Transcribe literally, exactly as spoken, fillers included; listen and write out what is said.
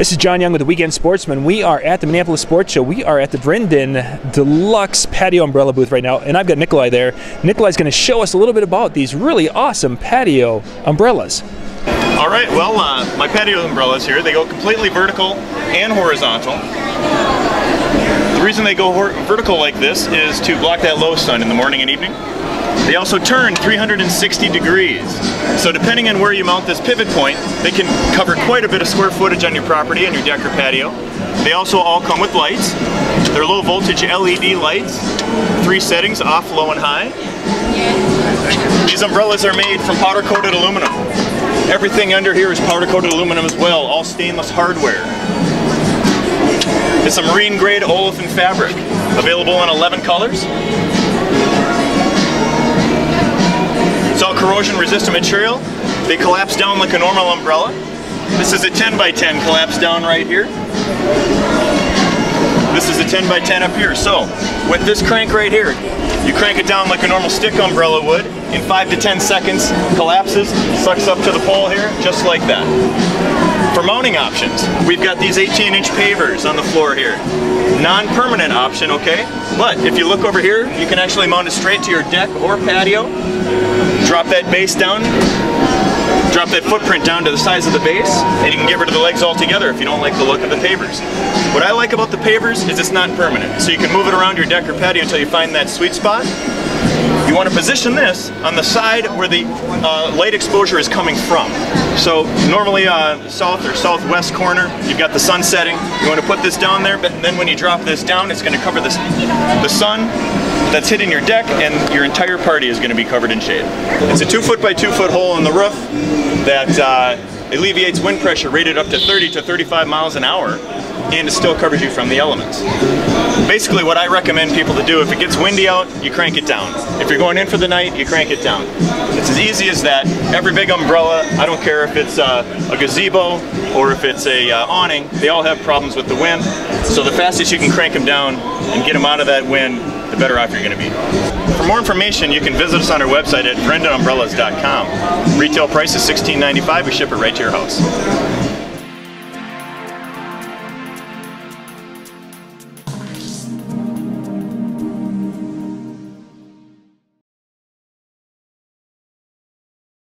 This is John Young with The Weekend Sportsman. We are at the Minneapolis Sports Show. We are at the Vrienden Deluxe Patio Umbrella booth right now, and I've got Nikolai there. Nikolai's going to show us a little bit about these really awesome patio umbrellas. All right, well, uh, my patio umbrellas here, they go completely vertical and horizontal. The reason they go vertical like this is to block that low sun in the morning and evening. They also turn three hundred sixty degrees. So depending on where you mount this pivot point, they can cover quite a bit of square footage on your property and your deck or patio. They also all come with lights. They're low voltage L E D lights. Three settings, off, low, and high. These umbrellas are made from powder coated aluminum. Everything under here is powder coated aluminum as well, all stainless hardware. It's a marine grade olefin fabric, available in eleven colors. It's all corrosion resistant material. They collapse down like a normal umbrella. This is a ten by ten collapse down right here. This is a ten by ten up here. So with this crank right here, you crank it down like a normal stick umbrella would. In five to ten seconds, collapses, sucks up to the pole here, just like that. For mounting options, we've got these eighteen inch pavers on the floor here. Non-permanent option, okay? But if you look over here, you can actually mount it straight to your deck or patio. Drop that base down, drop that footprint down to the size of the base, and you can get rid of the legs altogether if you don't like the look of the pavers. What I like about the pavers is it's not permanent, so you can move it around your deck or patio until you find that sweet spot. You want to position this on the side where the uh, light exposure is coming from. So normally uh, south or southwest corner, you've got the sun setting. You want to put this down there, but then when you drop this down, it's going to cover this, the sun that's hitting your deck, and your entire party is going to be covered in shade. It's a two foot by two foot hole in the roof that uh, alleviates wind pressure rated up to thirty to thirty-five miles an hour. And it still covers you from the elements. Basically what I recommend people to do, if it gets windy out, you crank it down. If you're going in for the night, you crank it down. It's as easy as that. Every big umbrella, I don't care if it's uh, a gazebo or if it's a uh, awning, they all have problems with the wind. So the fastest you can crank them down and get them out of that wind, the better off you're going to be. For more information, you can visit us on our website at Vrienden Umbrellas dot com. Retail price is sixteen ninety-five. We ship it right to your house.